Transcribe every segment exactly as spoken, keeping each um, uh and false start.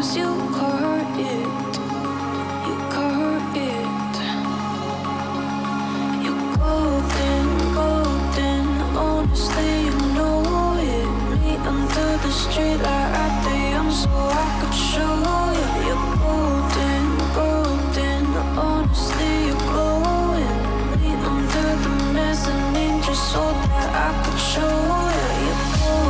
'Cause you caught it, you caught it. You're golden, golden, honestly you know it. Me under the street light I am so I could show you. You're golden, golden, honestly you're glowing. Me under the mess and angel so that I could show you. You're golden.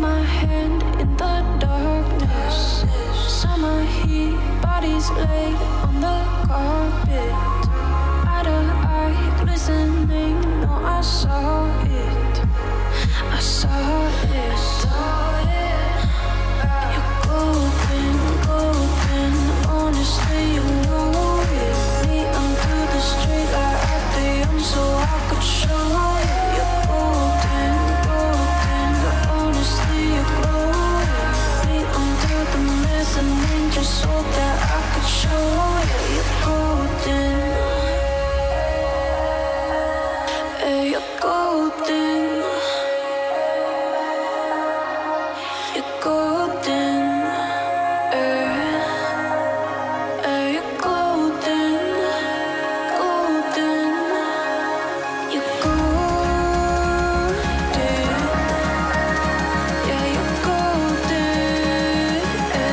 my hand in the darkness. Summer heat, bodies laid on the carpet. Eye to eye, glistening, no, I saw it. I saw it. I saw it. You're groping, groping, honestly, you know it. Me, I'm through the street, like I think I'm so I could show it. Just so that I could show you you're golden. Hey, you're golden. You're golden. Hey, hey, you're golden. Golden. You're golden. Yeah, you're golden. Hey.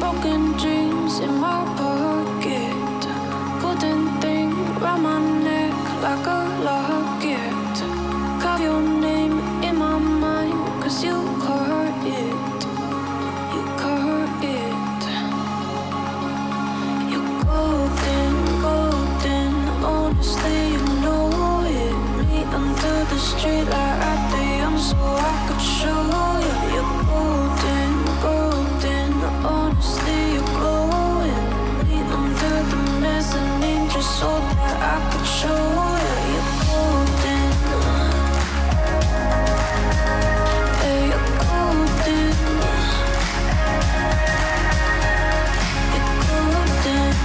Broken dreams in my pocket, golden thing round my neck like a locket. Carve your name in my mind, cause you caught it, you caught it. You're golden, golden, honestly you know it. Me under the street like I think I'm so I could show you. You're golden, golden. Honestly, you're glowing. Lean under the mezzanine just so that I could show you you're golden. Hey, you're golden. You're golden. Hey, you're golden. Golden.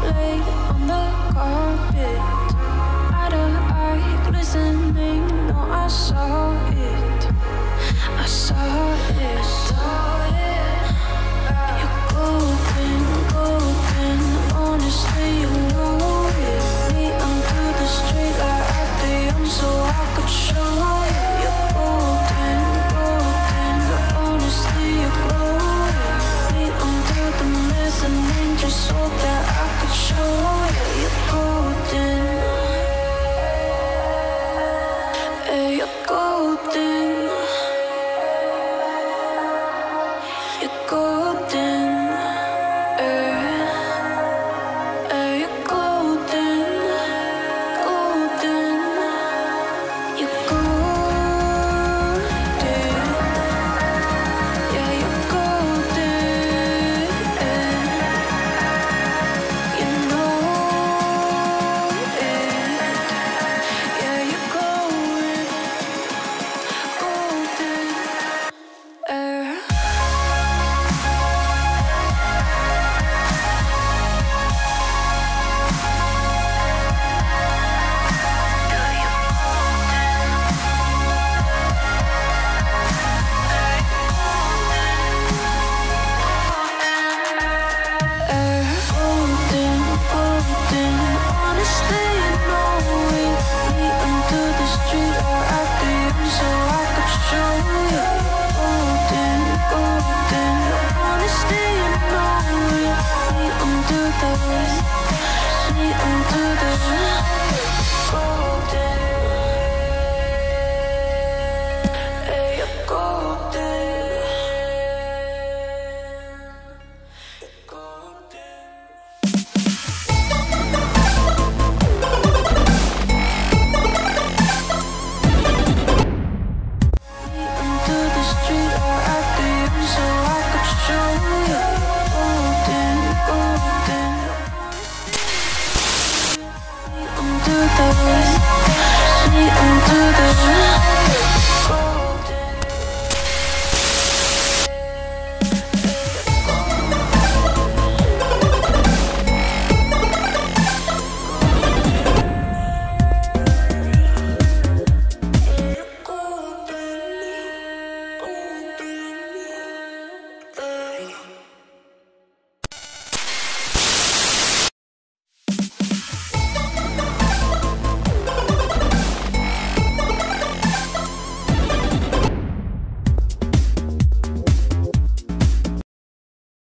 Laid on the carpet, eye to eye, glistening, no, I saw it, I saw it, I saw it. You're golden, golden, honestly you know it. Me, I'm through the street like I think I'm so I could show you. You're golden, golden, honestly you're glowing. Me, I'm through the mezzanine just so that I show you you're golden. Hey, you're golden.